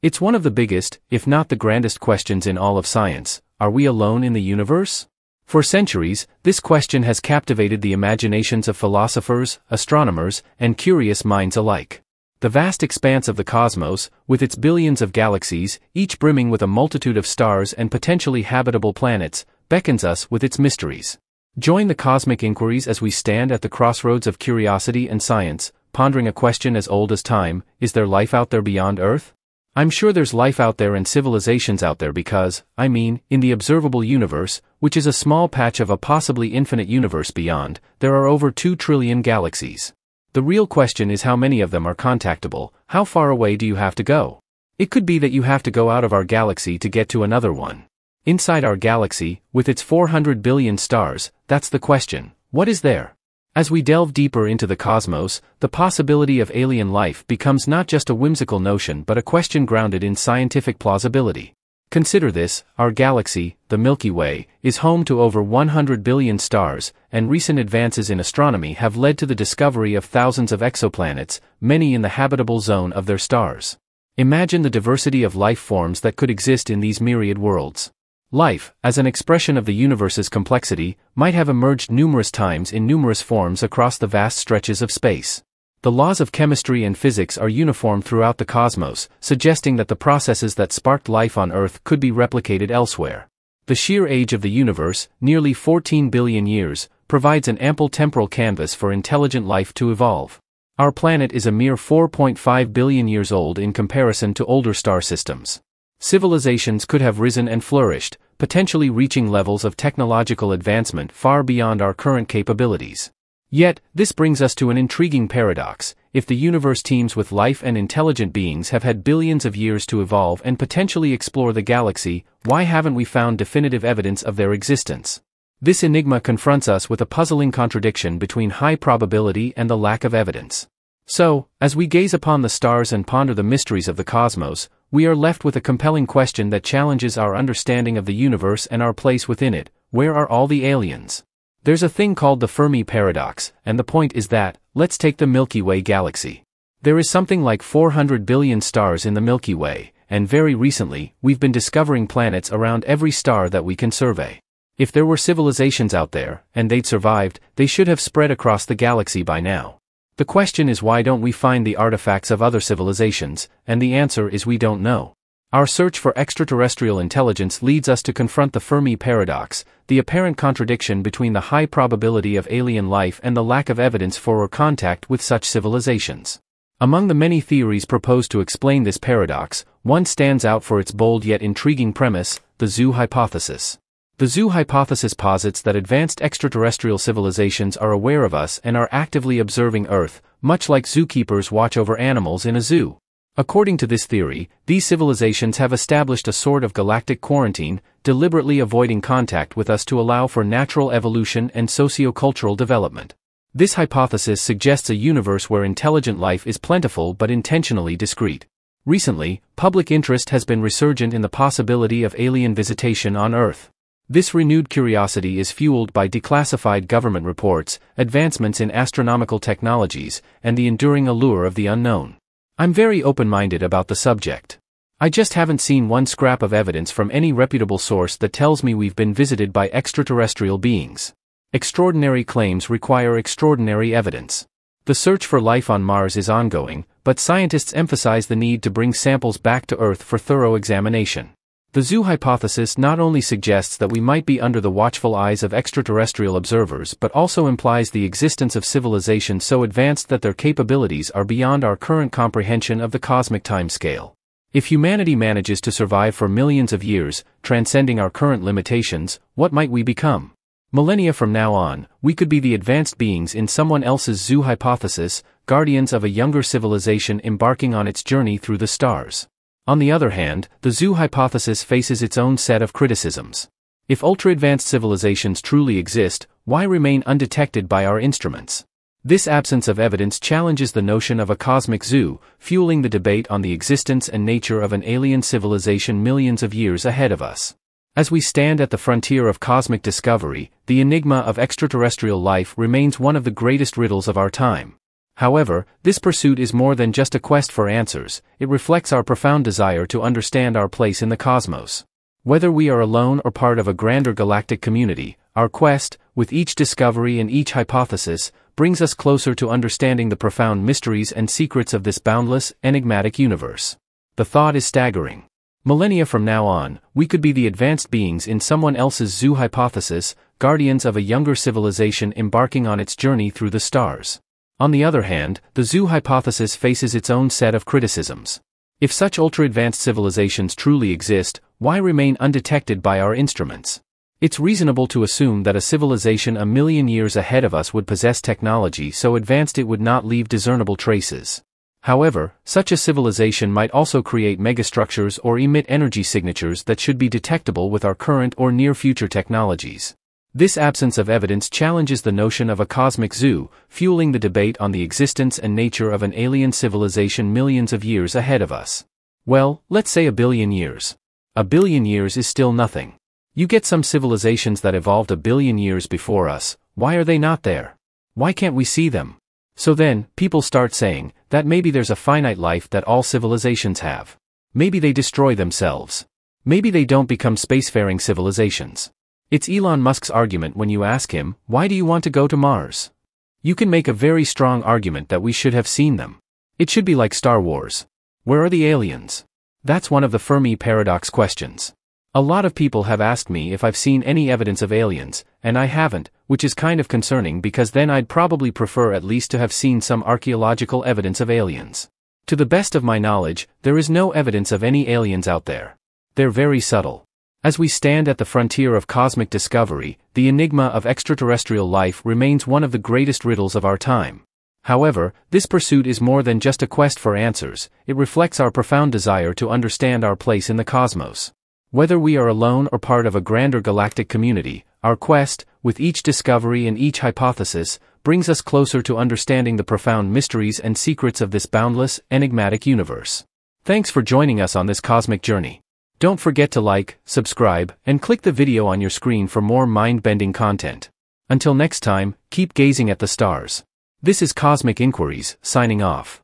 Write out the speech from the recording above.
It's one of the biggest, if not the grandest questions in all of science: are we alone in the universe? For centuries, this question has captivated the imaginations of philosophers, astronomers, and curious minds alike. The vast expanse of the cosmos, with its billions of galaxies, each brimming with a multitude of stars and potentially habitable planets, beckons us with its mysteries. Join the Cosmic Inquiries as we stand at the crossroads of curiosity and science, pondering a question as old as time: is there life out there beyond Earth? I'm sure there's life out there and civilizations out there because, I mean, in the observable universe, which is a small patch of a possibly infinite universe beyond, there are over 2 trillion galaxies. The real question is how many of them are contactable. How far away do you have to go? It could be that you have to go out of our galaxy to get to another one. Inside our galaxy, with its 400 billion stars, that's the question: what is there? As we delve deeper into the cosmos, the possibility of alien life becomes not just a whimsical notion but a question grounded in scientific plausibility. Consider this: our galaxy, the Milky Way, is home to over 100 billion stars, and recent advances in astronomy have led to the discovery of thousands of exoplanets, many in the habitable zone of their stars. Imagine the diversity of life forms that could exist in these myriad worlds. Life, as an expression of the universe's complexity, might have emerged numerous times in numerous forms across the vast stretches of space. The laws of chemistry and physics are uniform throughout the cosmos, suggesting that the processes that sparked life on Earth could be replicated elsewhere. The sheer age of the universe, nearly 14 billion years, provides an ample temporal canvas for intelligent life to evolve. Our planet is a mere 4.5 billion years old in comparison to older star systems. Civilizations could have risen and flourished, potentially reaching levels of technological advancement far beyond our current capabilities. Yet, this brings us to an intriguing paradox: if the universe teems with life and intelligent beings have had billions of years to evolve and potentially explore the galaxy, why haven't we found definitive evidence of their existence? This enigma confronts us with a puzzling contradiction between high probability and the lack of evidence. So, as we gaze upon the stars and ponder the mysteries of the cosmos, we are left with a compelling question that challenges our understanding of the universe and our place within it: where are all the aliens? There's a thing called the Fermi paradox, and the point is that, let's take the Milky Way galaxy. There is something like 400 billion stars in the Milky Way, and very recently, we've been discovering planets around every star that we can survey. If there were civilizations out there, and they'd survived, they should have spread across the galaxy by now. The question is, why don't we find the artifacts of other civilizations? And the answer is, we don't know. Our search for extraterrestrial intelligence leads us to confront the Fermi paradox, the apparent contradiction between the high probability of alien life and the lack of evidence for or contact with such civilizations. Among the many theories proposed to explain this paradox, one stands out for its bold yet intriguing premise: the zoo hypothesis. The zoo hypothesis posits that advanced extraterrestrial civilizations are aware of us and are actively observing Earth, much like zookeepers watch over animals in a zoo. According to this theory, these civilizations have established a sort of galactic quarantine, deliberately avoiding contact with us to allow for natural evolution and socio-cultural development. This hypothesis suggests a universe where intelligent life is plentiful but intentionally discreet. Recently, public interest has been resurgent in the possibility of alien visitation on Earth. This renewed curiosity is fueled by declassified government reports, advancements in astronomical technologies, and the enduring allure of the unknown. I'm very open-minded about the subject. I just haven't seen one scrap of evidence from any reputable source that tells me we've been visited by extraterrestrial beings. Extraordinary claims require extraordinary evidence. The search for life on Mars is ongoing, but scientists emphasize the need to bring samples back to Earth for thorough examination. The zoo hypothesis not only suggests that we might be under the watchful eyes of extraterrestrial observers but also implies the existence of civilizations so advanced that their capabilities are beyond our current comprehension of the cosmic timescale. If humanity manages to survive for millions of years, transcending our current limitations, what might we become? Millennia from now on, we could be the advanced beings in someone else's zoo hypothesis, guardians of a younger civilization embarking on its journey through the stars. On the other hand, the zoo hypothesis faces its own set of criticisms. If ultra-advanced civilizations truly exist, why remain undetected by our instruments? This absence of evidence challenges the notion of a cosmic zoo, fueling the debate on the existence and nature of an alien civilization millions of years ahead of us. As we stand at the frontier of cosmic discovery, the enigma of extraterrestrial life remains one of the greatest riddles of our time. However, this pursuit is more than just a quest for answers, it reflects our profound desire to understand our place in the cosmos. Whether we are alone or part of a grander galactic community, our quest, with each discovery and each hypothesis, brings us closer to understanding the profound mysteries and secrets of this boundless, enigmatic universe. The thought is staggering. Millennia from now on, we could be the advanced beings in someone else's zoo hypothesis, guardians of a younger civilization embarking on its journey through the stars. On the other hand, the zoo hypothesis faces its own set of criticisms. If such ultra-advanced civilizations truly exist, why remain undetected by our instruments? It's reasonable to assume that a civilization a million years ahead of us would possess technology so advanced it would not leave discernible traces. However, such a civilization might also create megastructures or emit energy signatures that should be detectable with our current or near-future technologies. This absence of evidence challenges the notion of a cosmic zoo, fueling the debate on the existence and nature of an alien civilization millions of years ahead of us. Well, let's say a billion years. A billion years is still nothing. You get some civilizations that evolved a billion years before us. Why are they not there? Why can't we see them? So then, people start saying that maybe there's a finite life that all civilizations have. Maybe they destroy themselves. Maybe they don't become spacefaring civilizations. It's Elon Musk's argument when you ask him, why do you want to go to Mars? You can make a very strong argument that we should have seen them. It should be like Star Wars. Where are the aliens? That's one of the Fermi paradox questions. A lot of people have asked me if I've seen any evidence of aliens, and I haven't, which is kind of concerning because then I'd probably prefer at least to have seen some archaeological evidence of aliens. To the best of my knowledge, there is no evidence of any aliens out there. They're very subtle. As we stand at the frontier of cosmic discovery, the enigma of extraterrestrial life remains one of the greatest riddles of our time. However, this pursuit is more than just a quest for answers, it reflects our profound desire to understand our place in the cosmos. Whether we are alone or part of a grander galactic community, our quest, with each discovery and each hypothesis, brings us closer to understanding the profound mysteries and secrets of this boundless, enigmatic universe. Thanks for joining us on this cosmic journey. Don't forget to like, subscribe, and click the video on your screen for more mind-bending content. Until next time, keep gazing at the stars. This is Cosmic Inquiries, signing off.